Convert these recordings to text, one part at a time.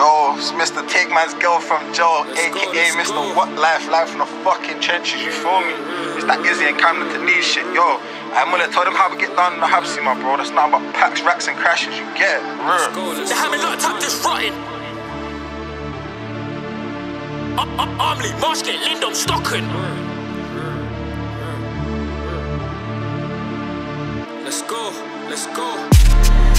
Yo, it's Mr. Take Man's Girl from Joe, aka Mr. What Life, life in the fucking trenches, you feel me? It's that Izzy and Camden to leave shit, yo. I'm gonna tell them how we get down in the Habsi, my bro. That's nothing but packs, racks, and crashes, you get it, bro. They have me locked up, just rotting. Armley, Marshgate, Lindholme, Stockton. Let's go, let's go.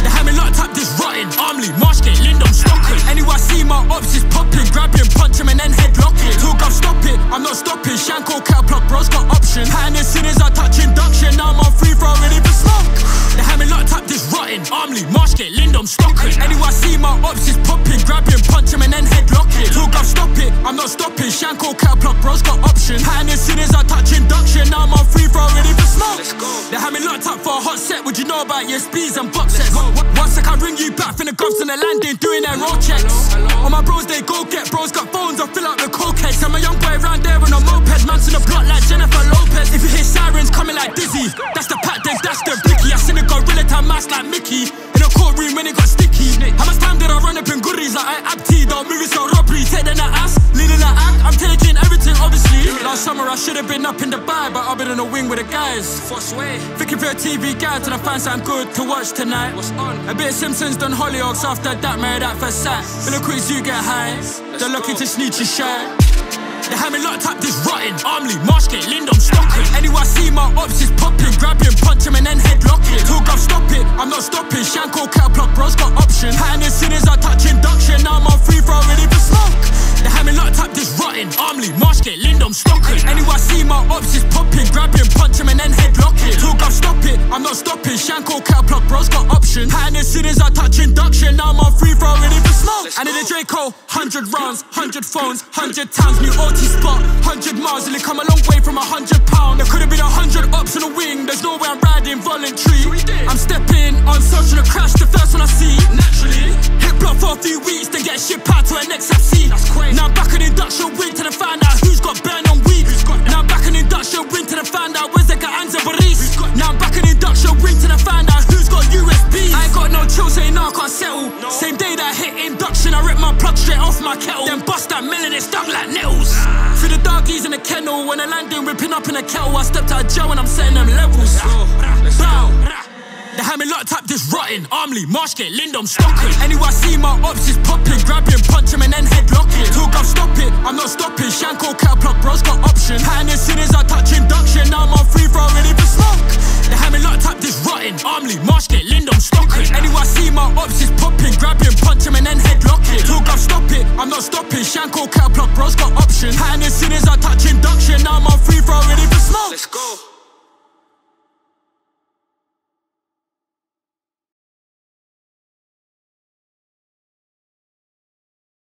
They had me locked up, just rotting. Armley, Marshgate, Lindholme, Stockton. Anywhere I see my ops is popping, grab him, punch him, and then headlock him. Toalgov, stop it, I'm not stopping. Shanko, catapult, bro's got options. Pattern as soon as I touch induction, now I'm on free throw, ready for smoke. They had me locked up, just rotting. Armley, Marshgate, Lindholme, Stockton. Anywhere I see my ops is popping, grab him, punch him, and then headlock him. Toalgov, stop it, I'm not stopping. Shanko, catapult, bro's got options. Pattern as soon as I touch induction, now I'm on free throw, ready for smoke. Let's go. They had me locked up for a hot set. Would you know about your speeds and box sets? One sec, I ring you back, finna grubs on the landing, doing their roll checks. All my bros, they go get, bros got phones, I fill out the cold case. I'm a young boy round there on a moped, man to the block like Jennifer Lopez. If you hear sirens coming like Dizzy, that's the pack, then that's the blicky. I seen a gorilla tie mask like Mickey, in a courtroom when it got sticky. How much time did I run up in goodies like I abti, though movies so robbery, take them that ass, leading that act, I'm taking everything obviously. Last summer I should've been up in Dubai, but I've been on a wing with the guys. First way, thinking for a TV guide till I find something good to watch tonight. A bit of Simpsons done Hollyoaks, after that married at first sight. But look quick, you get high, they're lucky to sneak your shine. They had me locked up, just rotting. Armley, Marshgate, Lindholme, Stockton. Anywhere I see my ops is popping, grab him, punch him, and then headlock him. Toalgov, stop it, I'm not stopping. Shanko, catapult, bro's got options. Pattern as soon as I touch induction, now I'm on free throw, ready for smoke. They had me locked up, just rotting. Armley, Marshgate, Lindholme, Stockton. Anywhere I see my ops is popping, grab him, punch him, and then headlock him. Toalgov, stop it, I'm not stopping. Shanko, catapult, bro's got options. Pattern as soon as I touch induction, now I'm on free throw, ready for smoke. And in the Draco, 100 rounds, 100 phones, 100 towns, new OT spot, 100 miles, and they come a long way from 100 pounds. There could have been 100 ops on the wing, there's no way I'm riding voluntary. I'm stepping on social to crash, the first one I see. Naturally, hit block for a few weeks, then get shit out to an XFC. Now I'm back in induction wing till I find out who's got burn on weed. Now I'm back in induction wing till I find out where's the guy and Boris. Now I'm back in induction wing till I find out who's got USBs. I ain't got no chill, saying no, I can't settle. Same day that I hit induction, I rip my plug straight off my kettle. Then bust that mill and it's stuck like nettles. For the doggies in the kennel, when I landed ripping up in a kettle, I stepped out of jail and I'm setting them levels. Bow. They had me locked up, just rotting. Armley, Marshgate, Lindholme, Stockton. Anywhere I see my ops is popping, grab him, punch him, and then headlock him. Toalgov, stop it, I'm not stopping. Shanko, catapult, bro's got options. Pattern as soon as I touch induction, now I'm on free throw, ready for smoke. They had me locked up, just rotting. Armley, Marshgate,